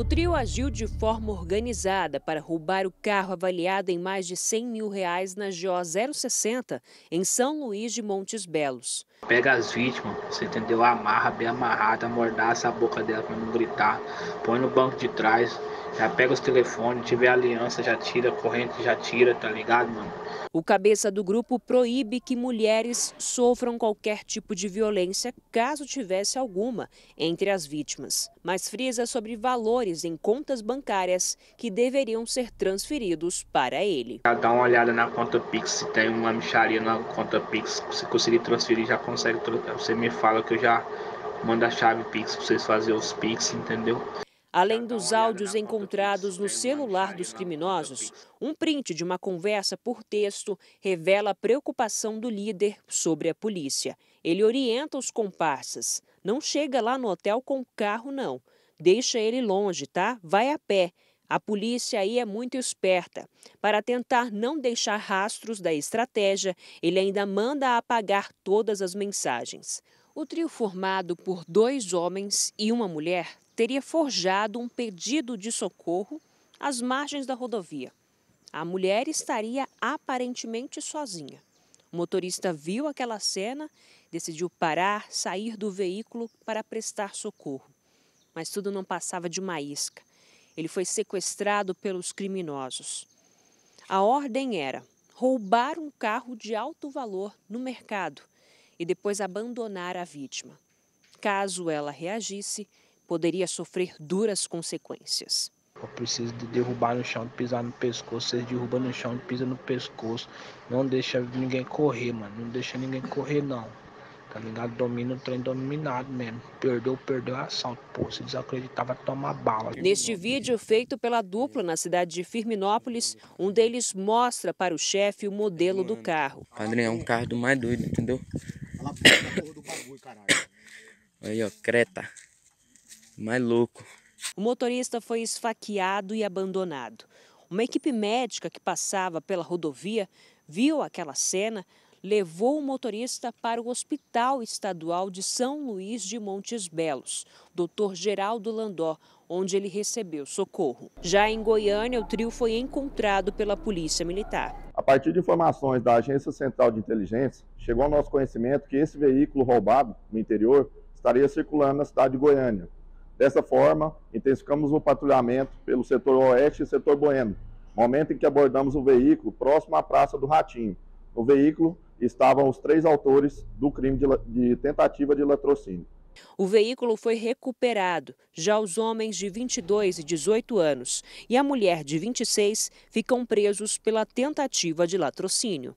O trio agiu de forma organizada para roubar o carro avaliado em mais de R$100 mil na GO 060, em São Luís de Montes Belos. Pega as vítimas, você entendeu? Amarra, bem amarrada, amordaça a boca dela para não gritar, põe no banco de trás, já pega os telefones, tiver aliança, já tira, corrente já tira, tá ligado, mano? O cabeça do grupo proíbe que mulheres sofram qualquer tipo de violência, caso tivesse alguma, entre as vítimas. Mas frisa sobre valores em contas bancárias que deveriam ser transferidos para ele. Dá uma olhada na conta Pix, se tem uma micharia na conta Pix, se conseguir transferir já consegue, você me fala que eu já mando a chave Pix para vocês fazerem os Pix, entendeu? Além dos áudios encontrados no celular dos criminosos, um print de uma conversa por texto revela a preocupação do líder sobre a polícia. Ele orienta os comparsas. Não chega lá no hotel com o carro, não. Deixa ele longe, tá? Vai a pé. A polícia aí é muito esperta. Para tentar não deixar rastros da estratégia, ele ainda manda apagar todas as mensagens. O trio formado por 2 homens e uma mulher teria forjado um pedido de socorro às margens da rodovia. A mulher estaria aparentemente sozinha. O motorista viu aquela cena, decidiu parar, sair do veículo para prestar socorro. Mas tudo não passava de uma isca. Ele foi sequestrado pelos criminosos. A ordem era roubar um carro de alto valor no mercado e depois abandonar a vítima. Caso ela reagisse, poderia sofrer duras consequências. Eu preciso de derrubar no chão, de pisar no pescoço. Vocês derrubam no chão, pisam no pescoço. Não deixa ninguém correr, mano. Não deixa ninguém correr, não. Tá ligado? Domina o trem dominado mesmo. Perdeu o assalto. Pô, se desacreditava, toma bala. Neste vídeo feito pela dupla na cidade de Firminópolis, um deles mostra para o chefe o modelo do carro. André, é um carro do mais doido, entendeu? Aí, ó, Creta. Mais louco. O motorista foi esfaqueado e abandonado. Uma equipe médica que passava pela rodovia viu aquela cena, levou o motorista para o Hospital Estadual de São Luís de Montes Belos, Dr. Geraldo Landó, onde ele recebeu socorro. Já em Goiânia, o trio foi encontrado pela Polícia Militar. A partir de informações da Agência Central de Inteligência, chegou ao nosso conhecimento que esse veículo roubado no interior estaria circulando na cidade de Goiânia. Dessa forma, intensificamos o patrulhamento pelo setor oeste e setor bueno, momento em que abordamos o veículo próximo à Praça do Ratinho. No veículo estavam os 3 autores do crime de tentativa de latrocínio. O veículo foi recuperado, já os homens de 22 e 18 anos e a mulher de 26 ficam presos pela tentativa de latrocínio.